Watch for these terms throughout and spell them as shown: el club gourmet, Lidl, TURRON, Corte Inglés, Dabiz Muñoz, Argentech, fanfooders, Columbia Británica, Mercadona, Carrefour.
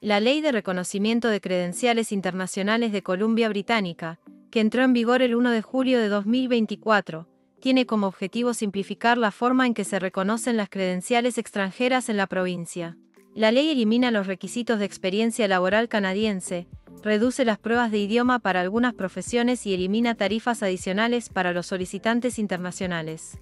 la Ley de Reconocimiento de Credenciales Internacionales de Columbia Británica, que entró en vigor el 1 de julio de 2024, tiene como objetivo simplificar la forma en que se reconocen las credenciales extranjeras en la provincia. La ley elimina los requisitos de experiencia laboral canadiense, reduce las pruebas de idioma para algunas profesiones y elimina tarifas adicionales para los solicitantes internacionales.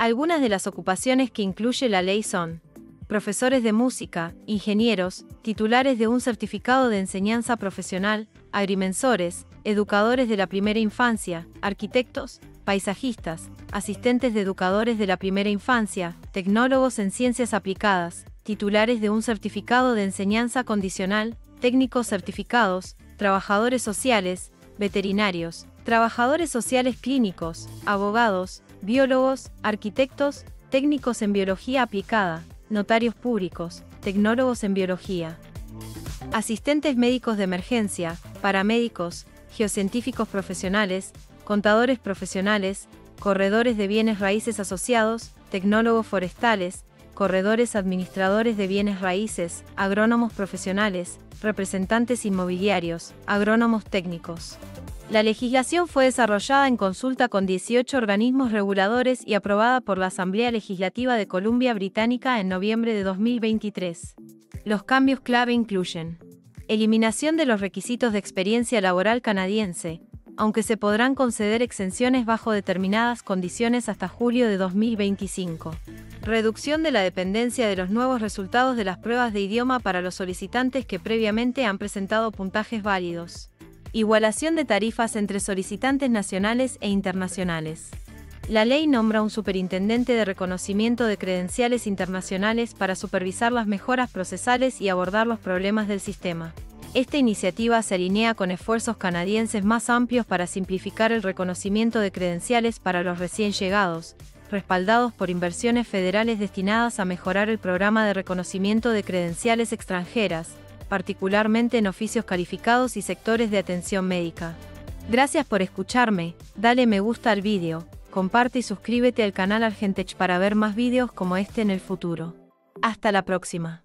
Algunas de las ocupaciones que incluye la ley son profesores de música, ingenieros, titulares de un certificado de enseñanza profesional, agrimensores, educadores de la primera infancia, arquitectos, paisajistas, asistentes de educadores de la primera infancia, tecnólogos en ciencias aplicadas, titulares de un certificado de enseñanza condicional, técnicos certificados, trabajadores sociales, veterinarios, trabajadores sociales clínicos, abogados, biólogos, arquitectos, técnicos en biología aplicada, notarios públicos, tecnólogos en biología, asistentes médicos de emergencia, paramédicos, geocientíficos profesionales, contadores profesionales, corredores de bienes raíces asociados, tecnólogos forestales, corredores administradores de bienes raíces, agrónomos profesionales, representantes inmobiliarios, agrónomos técnicos. La legislación fue desarrollada en consulta con 18 organismos reguladores y aprobada por la Asamblea Legislativa de Columbia Británica en noviembre de 2023. Los cambios clave incluyen eliminación de los requisitos de experiencia laboral canadiense, aunque se podrán conceder exenciones bajo determinadas condiciones hasta julio de 2025. Reducción de la dependencia de los nuevos resultados de las pruebas de idioma para los solicitantes que previamente han presentado puntajes válidos. Igualación de tarifas entre solicitantes nacionales e internacionales. La ley nombra un superintendente de reconocimiento de credenciales internacionales para supervisar las mejoras procesales y abordar los problemas del sistema. Esta iniciativa se alinea con esfuerzos canadienses más amplios para simplificar el reconocimiento de credenciales para los recién llegados, respaldados por inversiones federales destinadas a mejorar el programa de reconocimiento de credenciales extranjeras, particularmente en oficios calificados y sectores de atención médica. Gracias por escucharme, dale me gusta al vídeo, comparte y suscríbete al canal Argentech para ver más vídeos como este en el futuro. Hasta la próxima.